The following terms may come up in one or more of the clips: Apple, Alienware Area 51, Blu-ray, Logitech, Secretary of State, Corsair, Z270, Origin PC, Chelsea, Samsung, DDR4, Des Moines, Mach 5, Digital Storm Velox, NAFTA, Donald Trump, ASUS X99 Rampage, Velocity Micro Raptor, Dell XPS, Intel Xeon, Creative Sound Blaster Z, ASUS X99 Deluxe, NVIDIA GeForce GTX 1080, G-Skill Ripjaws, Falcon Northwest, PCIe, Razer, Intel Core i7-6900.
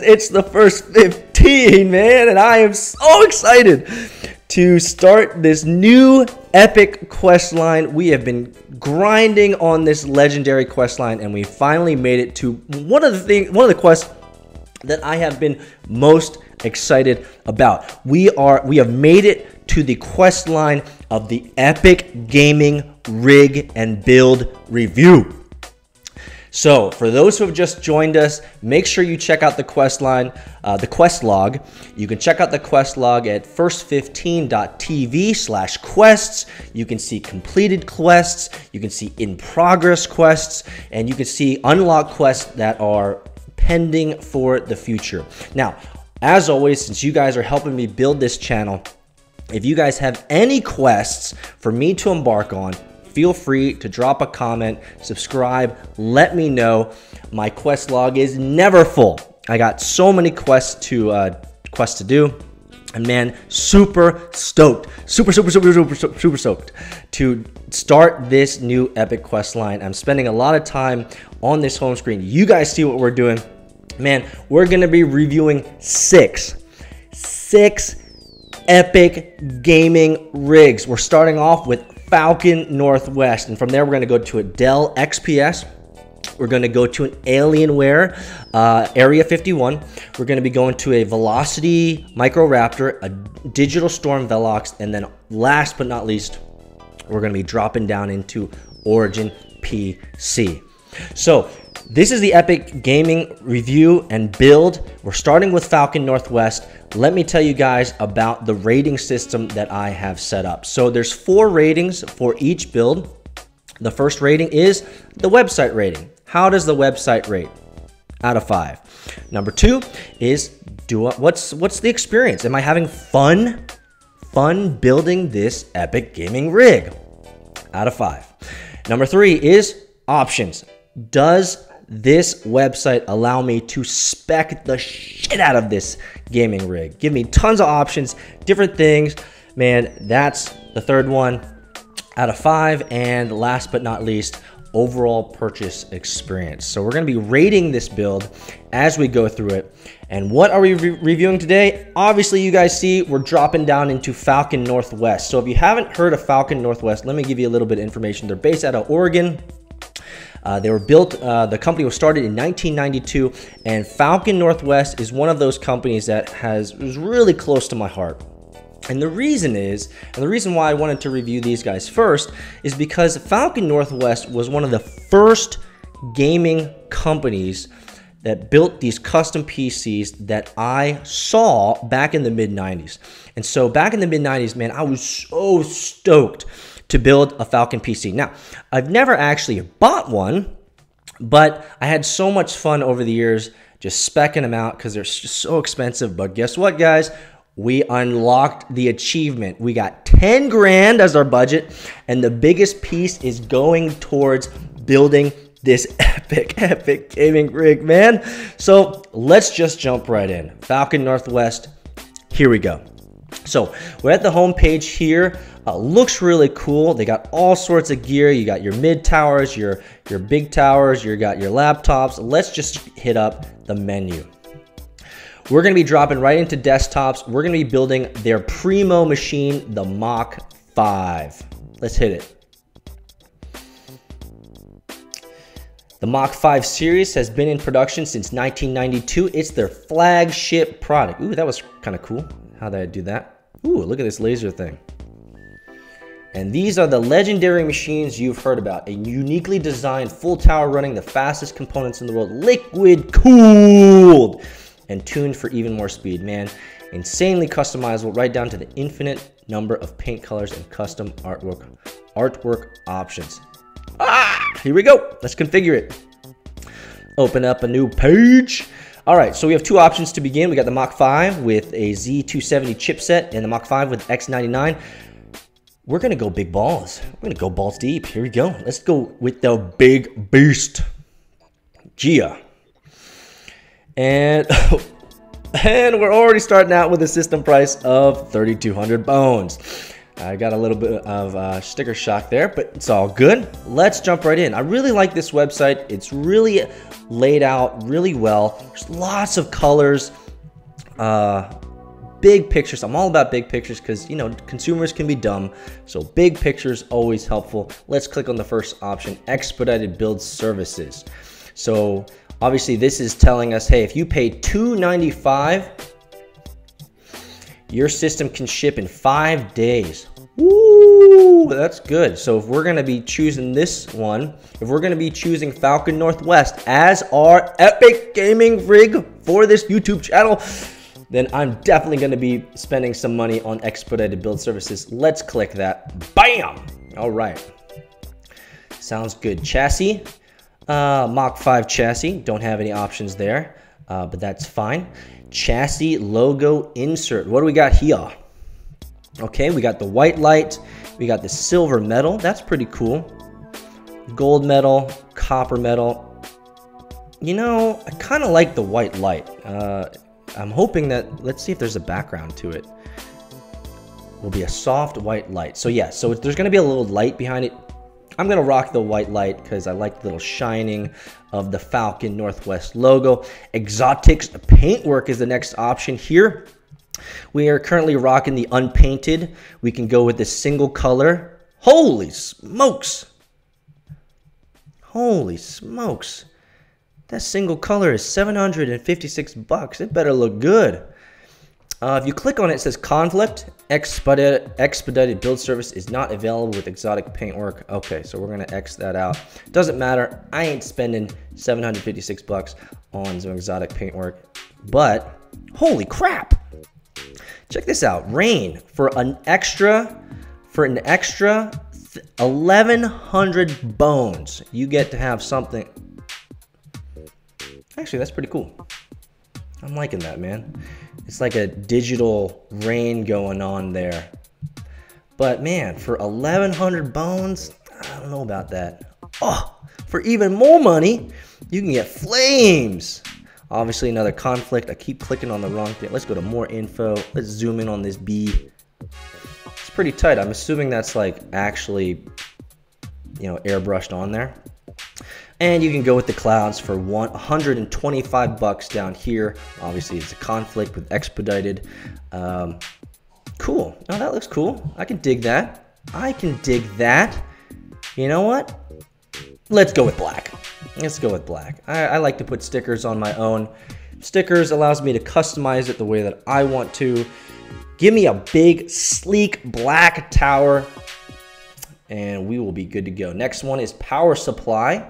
because it's the first 15, man, and I am so excited to start this new epic quest line. We have been grinding on this legendary quest line, and we finally made it to one of the quests that I have been most excited about. We have made it to the quest line of the epic gaming rig and build review. So for those who have just joined us, make sure you check out the quest line, the quest log. You can check out the quest log at first15.tv/quests. You can see completed quests, you can see in progress quests, and you can see unlock quests that are pending for the future. Now, as always, since you guys are helping me build this channel, if you guys have any quests for me to embark on, feel free to drop a comment, subscribe, let me know. My quest log is never full. I got so many quests to do, and man, super stoked, super stoked to start this new epic quest line. I'm spending a lot of time on this home screen. You guys see what we're doing, man. We're gonna be reviewing six epic gaming rigs. We're starting off with Falcon Northwest, and from there we're going to go to a Dell XPS, we're going to go to an Alienware Area 51, we're going to be going to a Velocity Micro Raptor, a Digital Storm Velox, and then last but not least, we're going to be dropping down into Origin PC. So this is the epic gaming review and build. We're starting with Falcon Northwest. Let me tell you guys about the rating system that I have set up. So there's 4 ratings for each build. The first rating is the website rating. How does the website rate? Out of 5. Number 2 is what's the experience? Am I having fun building this epic gaming rig? Out of 5. Number 3 is options. Does this website allow me to spec the shit out of this gaming rig? Give me tons of options, different things, man. That's the third one out of 5. And last but not least, overall purchase experience. So we're going to be rating this build as we go through it. And what are we reviewing today? Obviously, you guys see we're dropping down into Falcon Northwest. So if you haven't heard of Falcon Northwest, let me give you a little bit of information. They're based out of Oregon. They were built, the company was started in 1992, and Falcon Northwest is one of those companies that is really close to my heart. And the reason is, and the reason why I wanted to review these guys first is because Falcon Northwest was one of the first gaming companies that built these custom PCs that I saw back in the mid-90s. And so back in the mid-90s, man, I was so stoked to build a Falcon PC. Now, I've never actually bought one, but I had so much fun over the years just speccing them out because they're just so expensive. But guess what, guys? We unlocked the achievement. We got 10 grand as our budget, and the biggest piece is going towards building this epic gaming rig, man. So let's just jump right in. Falcon Northwest, here we go. So we're at the home page here. Looks really cool. They got all sorts of gear. You got your mid towers, your big towers, you got your laptops. Let's just hit up the menu. We're going to be dropping right into desktops. We're going to be building their primo machine, the Mach 5. Let's hit it. The Mach 5 series has been in production since 1992. It's their flagship product. Ooh, that was kind of cool. How did I do that? Ooh, look at this laser thing. And these are the legendary machines you've heard about. A uniquely designed full tower running the fastest components in the world, liquid cooled and tuned for even more speed, man. Insanely customizable right down to the infinite number of paint colors and custom artwork options. Ah, here we go. Let's configure it. Open up a new page. All right, so we have 2 options to begin. We got the Mach 5 with a Z270 chipset and the Mach 5 with X99. We're gonna go big balls. We're gonna go balls deep. Here we go. Let's go with the big beast, Gia. And we're already starting out with a system price of 3,200 bones. I got a little bit of sticker shock there, but it's all good. Let's jump right in. I really like this website. It's really laid out really well. There's lots of colors, big pictures. I'm all about big pictures because, you know, consumers can be dumb. So big pictures always helpful. Let's click on the first option, expedited build services. So obviously this is telling us, hey, if you pay $295, your system can ship in 5 days. Woo, that's good. So if we're gonna be choosing this one, if we're gonna be choosing Falcon Northwest as our epic gaming rig for this YouTube channel, then I'm definitely gonna be spending some money on expedited build services. Let's click that. Bam! All right. Sounds good. Chassis, Mach 5 chassis. Don't have any options there, but that's fine. Chassis logo insert. What do we got here? Okay, we got the white light, we got the silver metal, that's pretty cool, gold metal, copper metal. You know, I kind of like the white light. I'm hoping that, let's see if there's a background to it. Will be a soft white light. So yeah, so there's gonna be a little light behind it. I'm gonna rock the white light because I like the little shining of the Falcon Northwest logo. Exotics paintwork is the next option here. We are currently rocking the unpainted. We can go with the single color. Holy smokes! Holy smokes! That single color is $756. It better look good. If you click on it, it says conflict. Expedited build service is not available with exotic paintwork. Okay, so we're gonna X that out. Doesn't matter. I ain't spending $756 on some exotic paintwork. But holy crap! Check this out. Rain for an extra 1,100 bones. You get to have something. Actually, that's pretty cool. I'm liking that, man. It's like a digital rain going on there. But man, for 1,100 bones, I don't know about that. Oh, for even more money, you can get flames. Obviously another conflict. I keep clicking on the wrong thing. Let's go to more info. Let's zoom in on this bee. It's pretty tight. I'm assuming that's like actually, you know, airbrushed on there. And you can go with the clouds for $125 down here. Obviously, it's a conflict with expedited. Cool. Oh, that looks cool. I can dig that. I can dig that. You know what? Let's go with black. Let's go with black. I like to put stickers on my own. Stickers allows me to customize it the way that I want to. Give me a big, sleek black tower, and we will be good to go. Next one is power supply.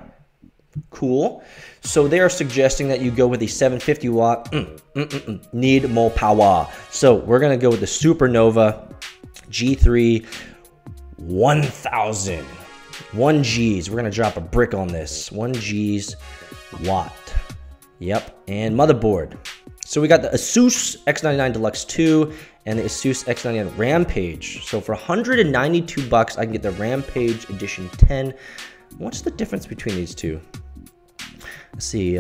Cool. So they are suggesting that you go with the 750 watt. Need more power. So we're going to go with the Supernova G3 1000. 1Gs. We're going to drop a brick on this. 1Gs watt. Yep. And motherboard. So we got the ASUS X99 Deluxe 2 and the ASUS X99 Rampage. So for $192, I can get the Rampage Edition 10. What's the difference between these two? Let's see,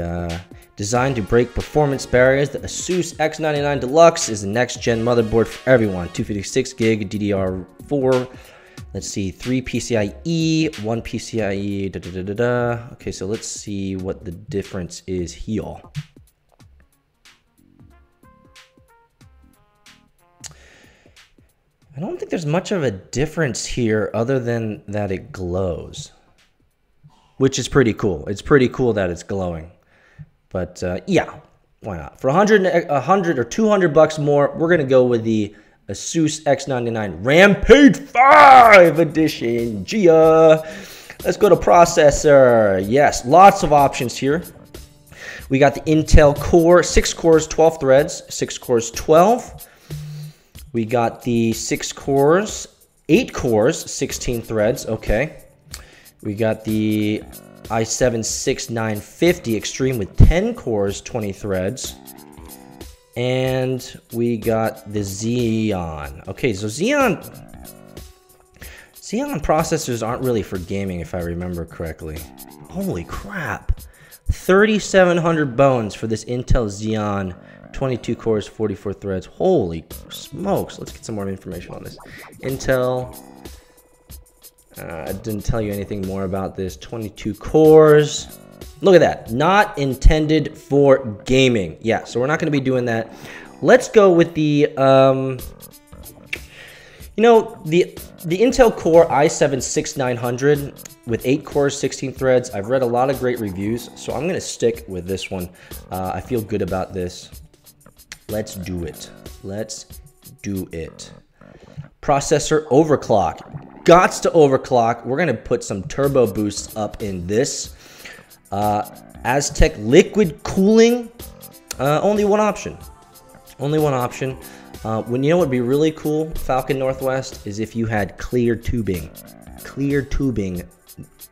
designed to break performance barriers, the ASUS X99 Deluxe is the next-gen motherboard for everyone. 256 gig DDR4. Let's see, 3 PCIe, 1 PCIe. Da, da, da, da, da. Okay, so let's see what the difference is here. I don't think there's much of a difference here other than that it glows, which is pretty cool. It's pretty cool that it's glowing, but yeah, why not? For $100 or $200 more, we're gonna go with the ASUS X99 Rampage 5 Edition. Gia, let's go to processor. Yes, lots of options here. We got the Intel Core, 6 cores, 12 threads. We got the 6 cores, 8 cores, 16 threads. Okay. We got the i7-6950 Extreme with 10 cores, 20 threads. And we got the Xeon. Okay, so Xeon processors aren't really for gaming, if I remember correctly. Holy crap. 3,700 bones for this Intel Xeon 22 cores, 44 threads. Holy smokes. Let's get some more information on this. Intel, I didn't tell you anything more about this. 22 cores. Look at that. Not intended for gaming. Yeah, so we're not going to be doing that. Let's go with the, you know, the Intel Core i7-6900 with 8 cores, 16 threads. I've read a lot of great reviews, so I'm going to stick with this one. I feel good about this. Let's do it. Let's do it. Processor overclock. Gots to overclock. We're going to put some turbo boosts up in this. Aztec liquid cooling. Only one option. Only one option. When you know what would be really cool, Falcon Northwest, is if you had clear tubing. Clear tubing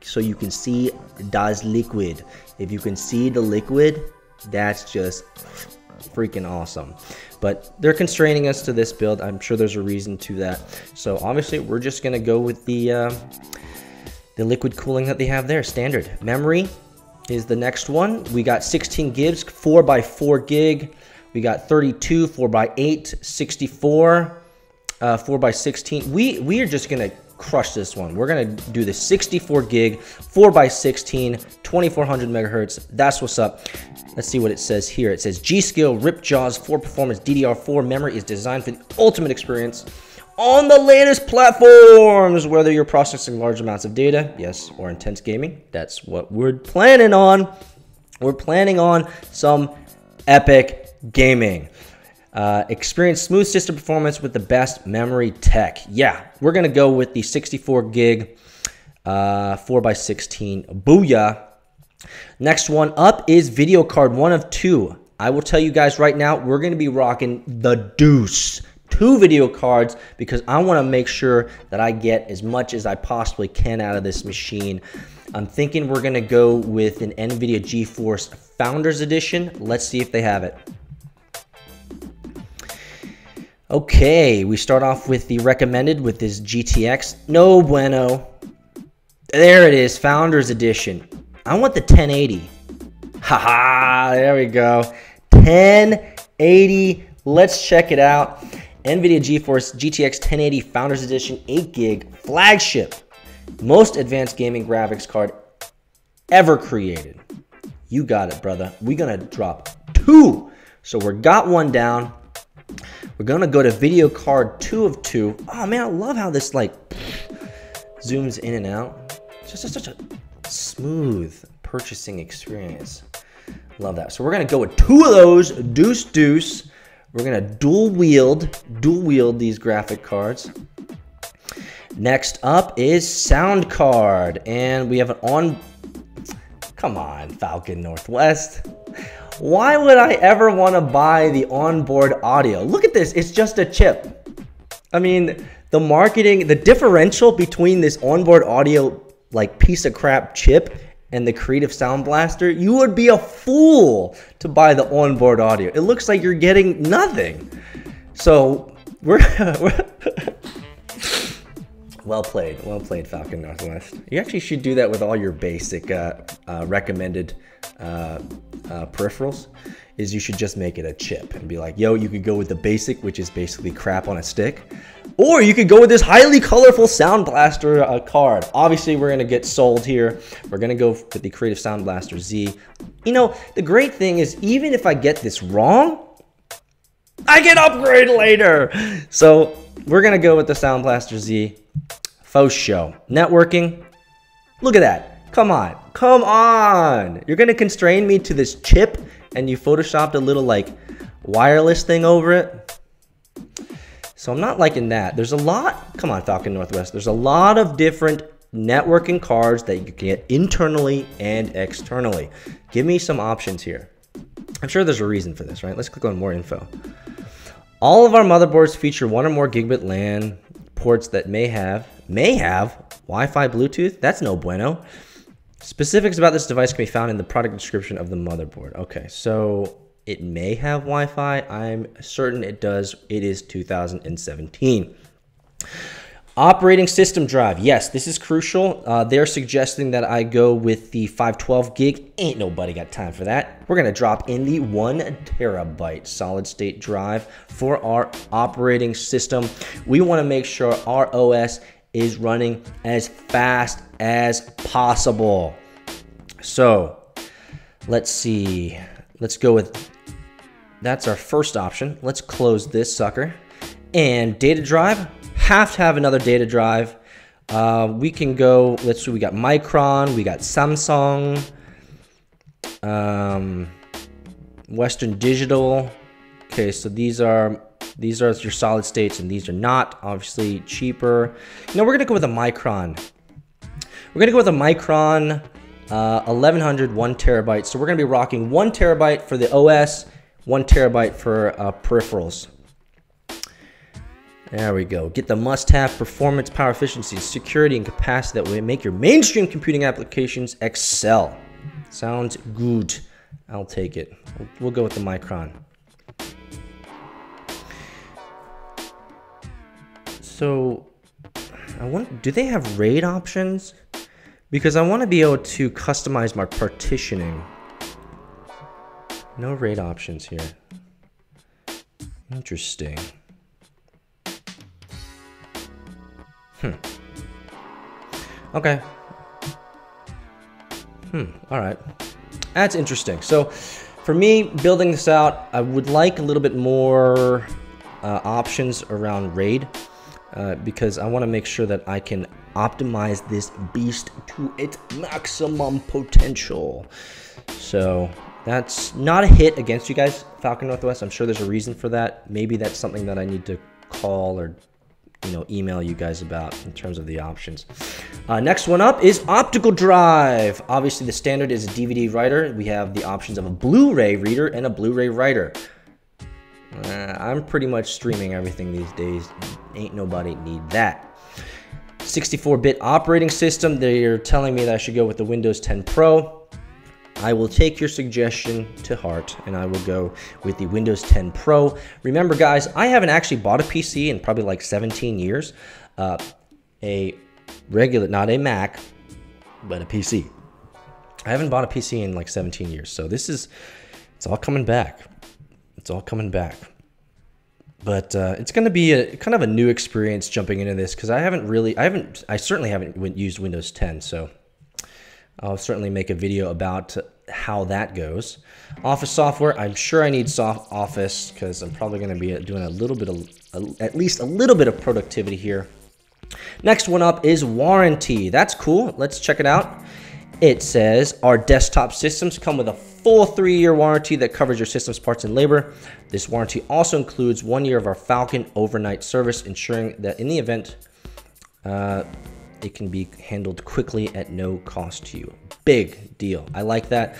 so you can see das liquid. If you can see the liquid, that's just freaking awesome. But they're constraining us to this build. I'm sure there's a reason to that. So obviously we're just going to go with the liquid cooling that they have there, standard. Memory is the next one. We got 16 gigs, 4x4 gig. We got 32, 4x8, 64, 4x16. We are just going to crush this one. We're going to do the 64 gig, 4x16, 2400 megahertz. That's what's up. Let's see what it says here. It says G-Skill Ripjaws 4 Performance DDR4 memory is designed for the ultimate experience on the latest platforms, whether you're processing large amounts of data, yes, or intense gaming. That's what we're planning on. We're planning on some epic gaming. Experience smooth system performance with the best memory tech. Yeah, we're gonna go with the 64 gig 4x16. Booyah. Next one up is video card, one of two. I will tell you guys right now, we're gonna be rocking the deuce. 2 video cards, because I want to make sure that I get as much as I possibly can out of this machine. I'm thinking we're going to go with an NVIDIA GeForce Founders Edition. Let's see if they have it. Okay, we start off with the recommended with this GTX. No bueno. There it is, Founders Edition. I want the 1080. Haha, there we go. 1080. Let's check it out. NVIDIA GeForce GTX 1080 Founders Edition 8GB flagship, most advanced gaming graphics card ever created. You got it, brother. We're gonna drop 2. So we got 1 down. We're gonna go to video card 2 of 2. Oh man, I love how this like zooms in and out. It's just such a smooth purchasing experience. Love that. So we're gonna go with 2 of those. Deuce, deuce. We're gonna dual wield these graphic cards. Next up is sound card, and we have an on. Come on, Falcon Northwest. Why would I ever want to buy the onboard audio? Look at this, it's just a chip. I mean, the marketing, the differential between this onboard audio like piece of crap chip and the Creative Sound Blaster, you would be a fool to buy the onboard audio. It looks like you're getting nothing. So we're well played, Falcon Northwest. You actually should do that with all your basic recommended peripherals. Is you should just make it a chip and be like, yo, you could go with the basic, which is basically crap on a stick, or you could go with this highly colorful Sound Blaster card. Obviously, we're gonna get sold here. We're gonna go with the Creative Sound Blaster Z. You know, the great thing is, even if I get this wrong, I can upgrade later. So we're gonna go with the Sound Blaster Z. Faux show. Networking, look at that. Come on, come on. You're gonna constrain me to this chip, and you photoshopped a little like wireless thing over it. So I'm not liking that. There's a lot, come on Falcon Northwest, there's a lot of different networking cards that you can get internally and externally. Give me some options here. I'm sure there's a reason for this, right? Let's click on more info. All of our motherboards feature 1 or more gigabit LAN ports that may have Wi-Fi, Bluetooth. That's no bueno. Specifics about this device can be found in the product description of the motherboard. Okay, so it may have Wi-Fi. I'm certain it does. It is 2017. Operating system drive. Yes, this is crucial. They're suggesting that I go with the 512 gig. Ain't nobody got time for that. We're gonna drop in the 1 terabyte solid state drive for our operating system. We wanna make sure our OS is running as fast as possible. So let's see, let's go with, that's our first option. Let's close this sucker. And data drive. Have to have another data drive. We can go, let's see, we got Micron, we got Samsung, Western Digital. Okay, so these are your solid states and these are not, obviously cheaper. No, we're gonna go with a Micron. We're gonna go with a Micron 1100 1 terabyte. So we're gonna be rocking 1 terabyte for the OS, 1 terabyte for peripherals. There we go. Get the must-have performance, power efficiency, security, and capacity that will make your mainstream computing applications excel. Sounds good. I'll take it. We'll go with the Micron. So, I want, do they have RAID options? Because I want to be able to customize my partitioning. No RAID options here. Interesting. Okay. All right. That's interesting. So for me, building this out, I would like a little bit more options around RAID because I want to make sure that I can optimize this beast to its maximum potential. So that's not a hit against you guys, Falcon Northwest. I'm sure there's a reason for that. Maybe that's something that I need to call or email you guys about in terms of the options. Next one up is optical drive. Obviously the standard is a DVD writer. We have the options of a Blu-ray reader and a Blu-ray writer. I'm pretty much streaming everything these days. Ain't nobody need that. 64-bit operating system. They're telling me that I should go with the Windows 10 Pro. I will take your suggestion to heart and I will go with the Windows 10 Pro. Remember guys, I haven't actually bought a PC in probably like 17 years. A regular, not a Mac, but a PC. I haven't bought a PC in like 17 years. So this is, it's all coming back. It's all coming back. But it's going to be a kind of a new experience jumping into this because I certainly haven't used Windows 10. So I'll certainly make a video about how that goes. Office software, I'm sure I need Office because I'm probably going to be doing a little bit of, at least a little bit of productivity here. Next one up is warranty. That's cool. Let's check it out. It says our desktop systems come with a full 3-year warranty that covers your system's parts and labor. This warranty also includes 1 year of our Falcon overnight service, ensuring that in the event, it can be handled quickly at no cost to you. Big deal. I like that.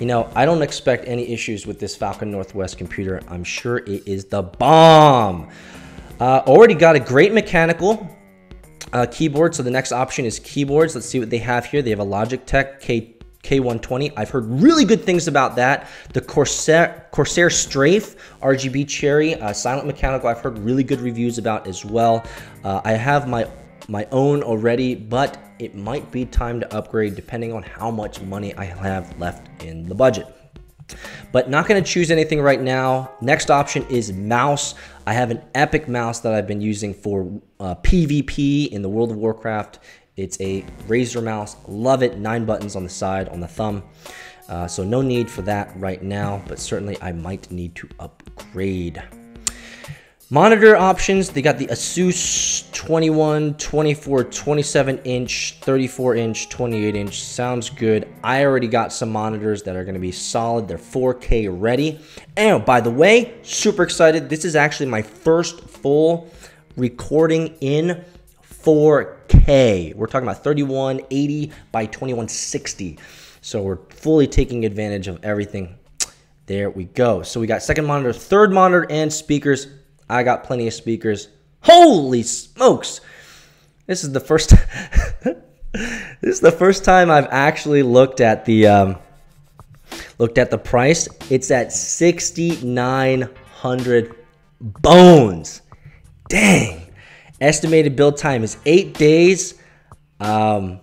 You know, I don't expect any issues with this Falcon Northwest computer. I'm sure it is the bomb. Already got a great mechanical keyboard. So the next option is keyboards. Let's see what they have here. They have a Logitech K120. I've heard really good things about that. The Corsair Strafe, RGB Cherry, Silent Mechanical, I've heard really good reviews about as well. I have my own already, but it might be time to upgrade depending on how much money I have left in the budget. But not gonna choose anything right now. Next option is mouse. I have an epic mouse that I've been using for PvP in the World of Warcraft. It's a Razer mouse, love it, 9 buttons on the side, on the thumb. So no need for that right now, but certainly I might need to upgrade. Monitor options, they got the ASUS 21, 24, 27 inch, 34 inch, 28 inch, sounds good. I already got some monitors that are gonna be solid, they're 4K ready. And by the way, super excited, this is actually my first full recording in 4K. We're talking about 3180 by 2160. So we're fully taking advantage of everything. There we go. So we got second monitor, third monitor, and speakers. I got plenty of speakers. Holy smokes! This is the first. This is the first time I've actually looked at the price. It's at 6,900 bones. Dang! Estimated build time is 8 days. Man,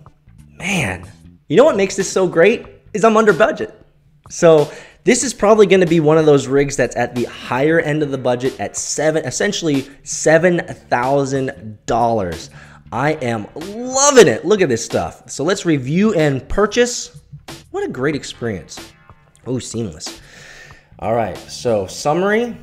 you know what makes this so great is I'm under budget. So this is probably going to be one of those rigs that's at the higher end of the budget at $7,000. I am loving it. Look at this stuff. So let's review and purchase. What a great experience. Oh, seamless. All right, so summary.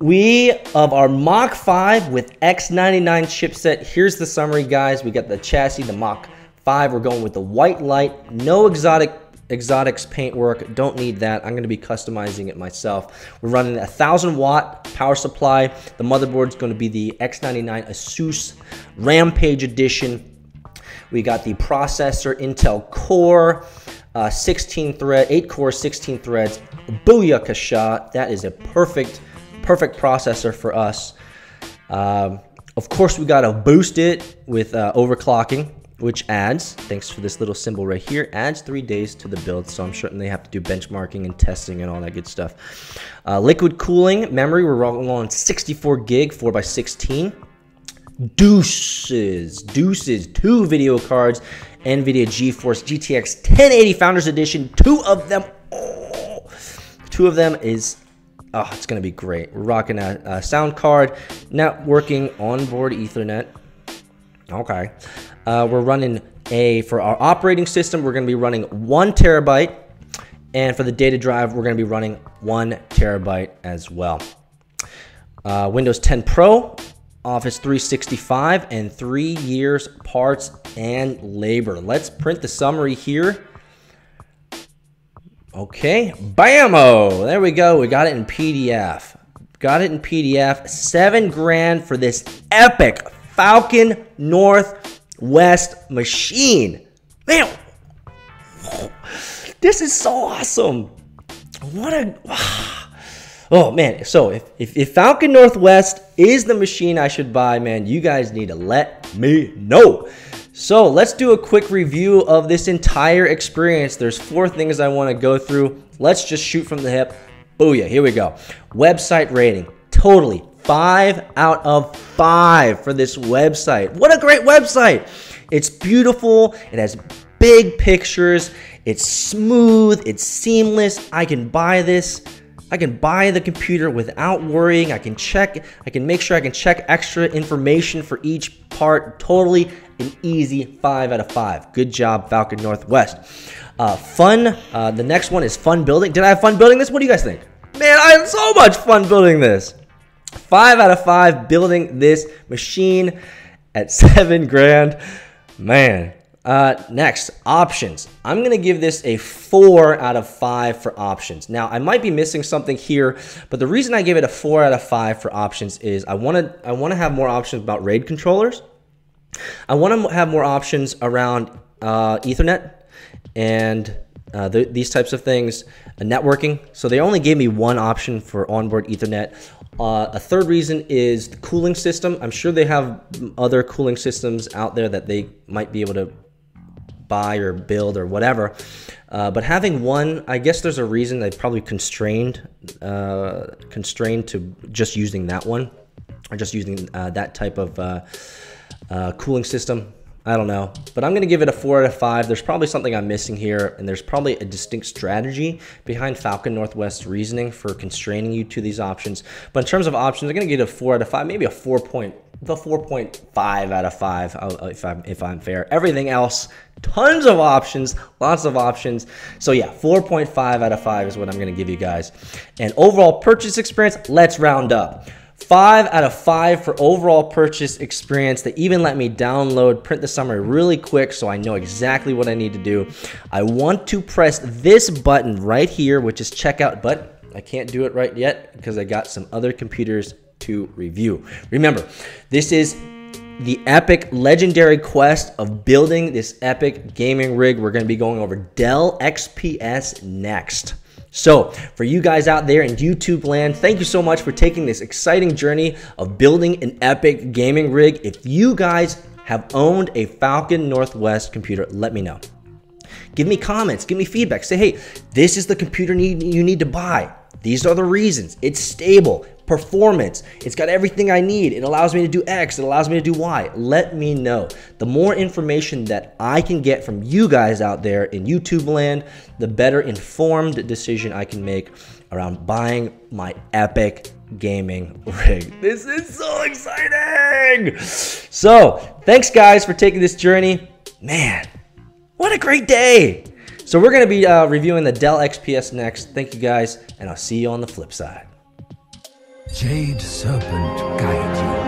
We of our Mach 5 with X99 chipset. Here's the summary, guys. We got the chassis, the Mach 5. We're going with the white light, no exotics paintwork. Don't need that. I'm going to be customizing it myself. We're running a 1,000-watt power supply. The motherboard's going to be the X99 ASUS Rampage Edition. We got the processor, Intel Core, 8 core, 16 threads. Booyakasha. That is a perfect processor for us. Of course, we got to boost it with overclocking, which adds, thanks for this little symbol right here, adds 3 days to the build. So I'm certain they have to do benchmarking and testing and all that good stuff. Liquid cooling, memory, we're rolling on 64 gig, 4x16. Deuces, 2 video cards, NVIDIA GeForce GTX 1080 Founders Edition, 2 of them. Oh, 2 of them is, oh, it's gonna be great. We're rocking a sound card, networking, onboard Ethernet. Okay. We're running for our operating system, we're going to be running 1 terabyte. And for the data drive, we're going to be running 1 terabyte as well. Windows 10 Pro, Office 365, and 3 years parts and labor. Let's print the summary here. Okay. Bam-o! There we go. We got it in PDF. Got it in PDF. $7,000 for this epic Falcon Northwest machine. Man, this is so awesome. What a, oh man. So if Falcon Northwest is the machine I should buy, man, you guys need to let me know. So let's do a quick review of this entire experience. There's 4 things I want to go through. Let's just shoot from the hip. Booyah, here we go. Website rating, totally 5 out of 5 for this website. What a great website. It's beautiful. It has big pictures. It's smooth. It's seamless. I can buy this. I can buy the computer without worrying. I can check. I can make sure I can check extra information for each part. Totally an easy 5 out of 5. Good job, Falcon Northwest. Fun. The next one is fun building. Did I have fun building this? What do you guys think? Man, I had so much fun building this. 5 out of 5 building this machine at $7,000, man. Next, options. I'm gonna give this a 4 out of 5 for options. Now I might be missing something here, but the reason I give it a 4 out of 5 for options is I want to have more options about RAID controllers. I want to have more options around Ethernet and these types of things, networking. So they only gave me 1 option for onboard Ethernet. A third reason is the cooling system. I'm sure they have other cooling systems out there that they might be able to buy or build or whatever. But having 1, I guess there's a reason they probably constrained to just using that one, or just using that type of cooling system. I don't know, but I'm going to give it a 4 out of 5. There's probably something I'm missing here, and there's probably a distinct strategy behind Falcon Northwest's reasoning for constraining you to these options. But in terms of options, I'm going to give it a 4 out of 5, maybe a 4.5 out of 5 if I'm fair. Everything else, tons of options, lots of options. So yeah, 4.5 out of 5 is what I'm going to give you guys. And overall purchase experience, let's round up. 5 out of 5 for overall purchase experience. They even let me download, print the summary really quick so I know exactly what I need to do. I want to press this button right here, which is checkout, but I can't do it right yet because I got some other computers to review. Remember, this is the epic legendary quest of building this epic gaming rig. We're going to be going over Dell XPS next. So for you guys out there in YouTube land, thank you so much for taking this exciting journey of building an epic gaming rig. If you guys have owned a Falcon Northwest computer, let me know. Give me comments, give me feedback. Say, hey, this is the computer you need to buy. These are the reasons. It's stable. performance. It's got everything I need. It allows me to do X. It allows me to do Y. Let me know. The more information that I can get from you guys out there in YouTube land, the better informed decision I can make around buying my epic gaming rig. This is so exciting. So thanks guys for taking this journey. Man, what a great day. So we're going to be reviewing the Dell XPS next. Thank you guys, and I'll see you on the flip side. Jade Serpent guide you.